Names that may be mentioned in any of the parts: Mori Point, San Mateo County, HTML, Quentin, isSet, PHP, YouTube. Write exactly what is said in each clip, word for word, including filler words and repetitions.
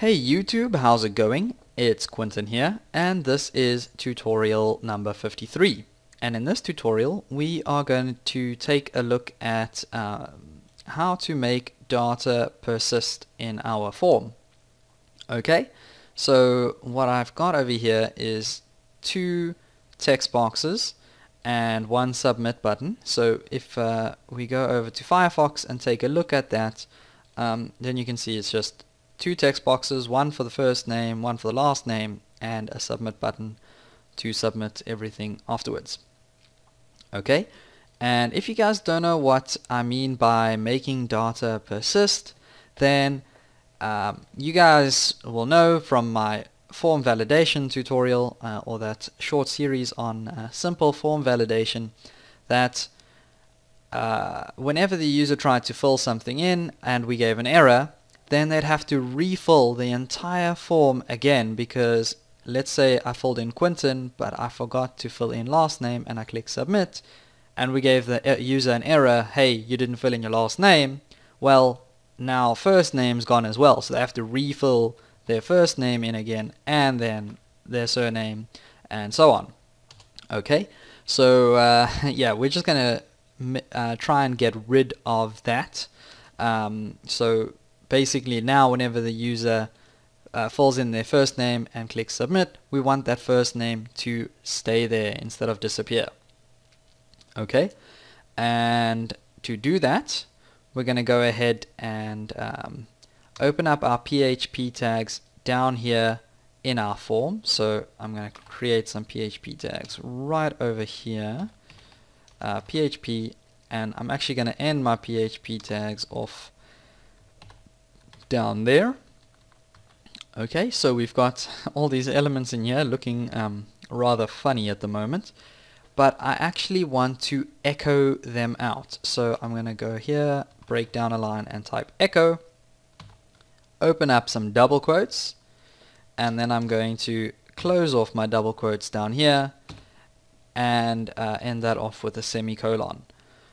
Hey YouTube, how's it going? It's Quentin here, and this is tutorial number fifty-three. And in this tutorial we are going to take a look at uh, how to make data persist in our form. Okay, so what I've got over here is two text boxes and one submit button. So if uh, we go over to Firefox and take a look at that, um, then you can see it's just two text boxes, one for the first name, one for the last name, and a submit button to submit everything afterwards. Okay, and if you guys don't know what I mean by making data persist, then um, you guys will know from my form validation tutorial uh, or that short series on uh, simple form validation that uh, whenever the user tried to fill something in and we gave an error, then they'd have to refill the entire form again, because let's say I filled in Quentin but I forgot to fill in last name and I click submit and we gave the user an error, hey, you didn't fill in your last name. Well, now first name's gone as well, so they have to refill their first name in again and then their surname and so on. Okay, so uh, yeah, we're just gonna uh, try and get rid of that. Um, so basically now whenever the user uh, fills in their first name and clicks submit, we want that first name to stay there instead of disappear. Okay, and to do that we're going to go ahead and um, open up our P H P tags down here in our form. So I'm going to create some P H P tags right over here, uh, P H P, and I'm actually going to end my P H P tags off down there. Okay, so we've got all these elements in here looking um, rather funny at the moment, but I actually want to echo them out. So I'm gonna go here, break down a line and type echo, open up some double quotes, and then I'm going to close off my double quotes down here and uh, end that off with a semicolon.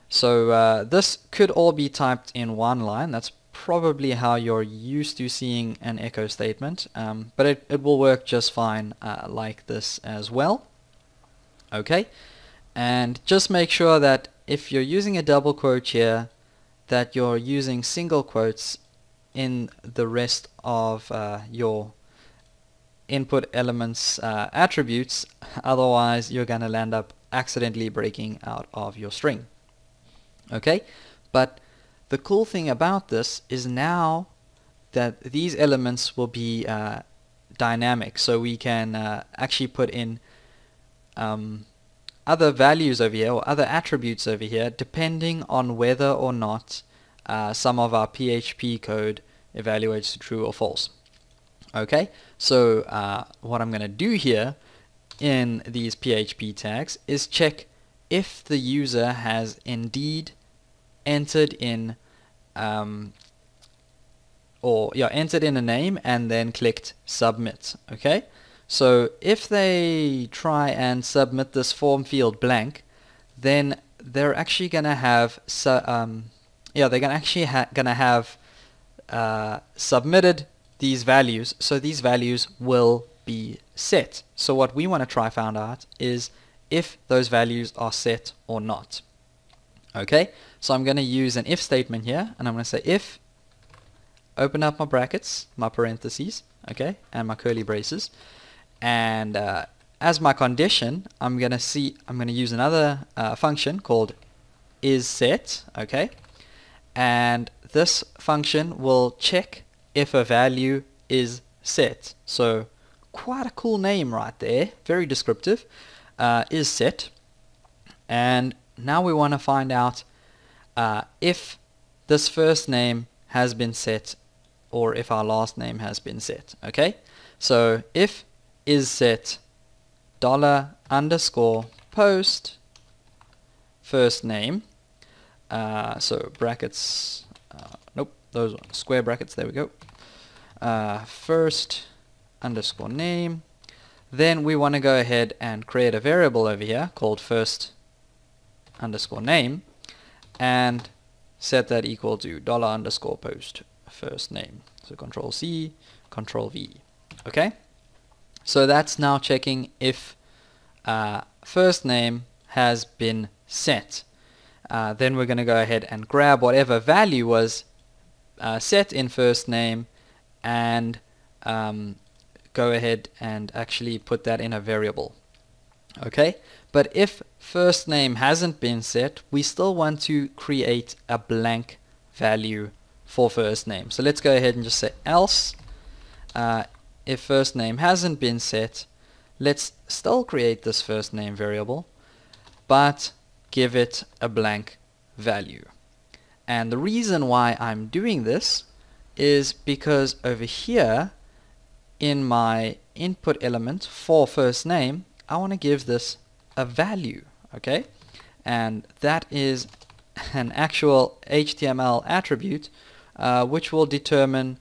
So uh, this could all be typed in one line. That's probably how you're used to seeing an echo statement, um, but it, it will work just fine uh, like this as well. Okay, and just make sure that if you're using a double quote here, that you're using single quotes in the rest of uh, your input elements uh, attributes, otherwise you're going to land up accidentally breaking out of your string. Okay, but the cool thing about this is now that these elements will be uh, dynamic, so we can uh, actually put in um, other values over here or other attributes over here depending on whether or not uh, some of our P H P code evaluates to true or false. Okay, so uh, what I'm going to do here in these P H P tags is check if the user has indeed entered in um, or yeah entered in a name and then clicked submit. Okay, so if they try and submit this form field blank, then they're actually gonna have su um, yeah they're gonna actually ha gonna have uh, submitted these values, so these values will be set. So what we want to try find out is if those values are set or not. Okay, so I'm going to use an if statement here, and I'm going to say if, open up my brackets, my parentheses, okay, and my curly braces, and uh, as my condition, I'm going to see, I'm going to use another uh, function called isSet, okay, and this function will check if a value is set. So quite a cool name right there, very descriptive, uh, isSet, and now we want to find out uh, if this first name has been set or if our last name has been set. Okay, so if is set dollar underscore post first name, uh, so brackets, uh, nope, those are square brackets, there we go, uh, first underscore name, then we want to go ahead and create a variable over here called first underscore name and set that equal to dollar underscore post first name. So control C, control V. Okay. So that's now checking if uh, first name has been set. Uh, then we're going to go ahead and grab whatever value was uh, set in first name and um, go ahead and actually put that in a variable. Okay, but if first name hasn't been set, we still want to create a blank value for first name. So let's go ahead and just say else. Uh, if first name hasn't been set, let's still create this first name variable, but give it a blank value. And the reason why I'm doing this is because over here in my input element for first name, I want to give this a value, okay? And that is an actual H T M L attribute uh, which will determine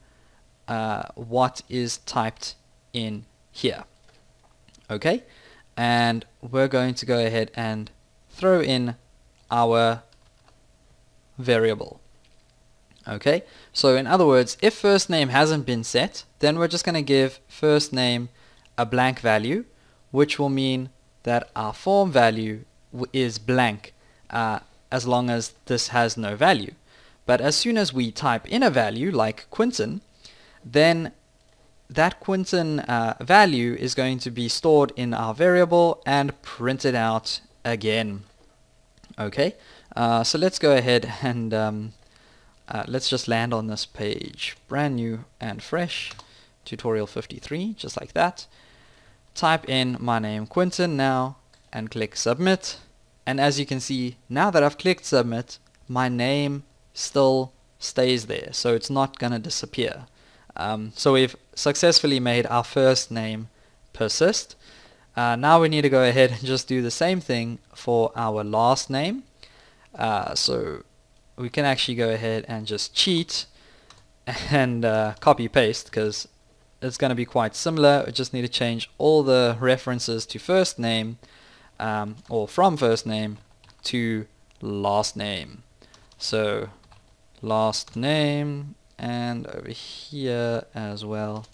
uh, what is typed in here, okay? And we're going to go ahead and throw in our variable, okay? So in other words, if first name hasn't been set, then we're just going to give first name a blank value, which will mean that our form value w is blank uh, as long as this has no value. But as soon as we type in a value like Quentin, then that Quentin uh, value is going to be stored in our variable and printed out again. Okay, uh, so let's go ahead and um, uh, let's just land on this page, brand new and fresh, tutorial fifty-three, just like that. Type in my name Quentin now and click submit, and as you can see, now that I've clicked submit, my name still stays there, so it's not gonna disappear. Um, so we've successfully made our first name persist. Uh, now we need to go ahead and just do the same thing for our last name. Uh, so we can actually go ahead and just cheat and uh, copy paste, because it's going to be quite similar. We just need to change all the references to first name um, or from first name to last name. So last name, and over here as well,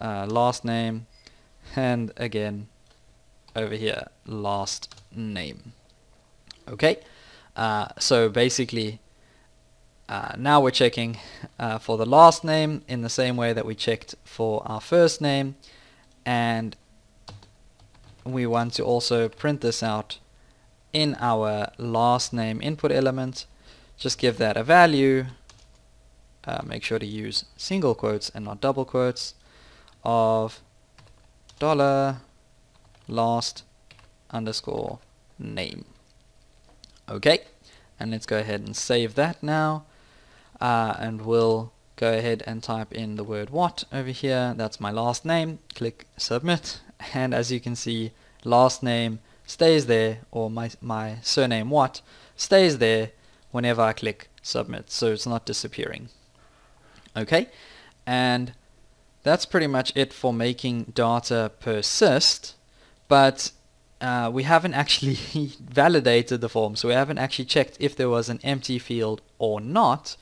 uh, last name, and again over here last name. Okay, uh, so basically Uh, now we're checking uh, for the last name in the same way that we checked for our first name, and we want to also print this out in our last name input element. Just give that a value, uh, make sure to use single quotes and not double quotes, of dollar last underscore name. Okay, and let's go ahead and save that now. Uh, and we'll go ahead and type in the word what over here. That's my last name. Click submit, and as you can see, last name stays there, or my, my surname what stays there whenever I click submit, so it's not disappearing. Okay, and that's pretty much it for making data persist, but uh, we haven't actually validated the form, so we haven't actually checked if there was an empty field or not.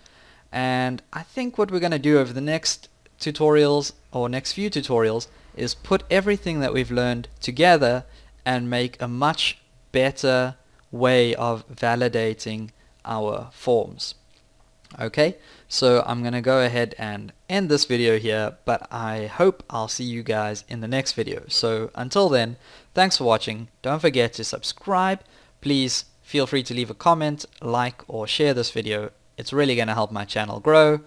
And I think what we're going to do over the next tutorials, or next few tutorials, is put everything that we've learned together and make a much better way of validating our forms. Okay, so I'm going to go ahead and end this video here, but I hope I'll see you guys in the next video. So until then, thanks for watching. Don't forget to subscribe. Please feel free to leave a comment, like, or share this video. It's really going to help my channel grow,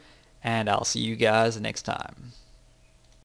and I'll see you guys next time.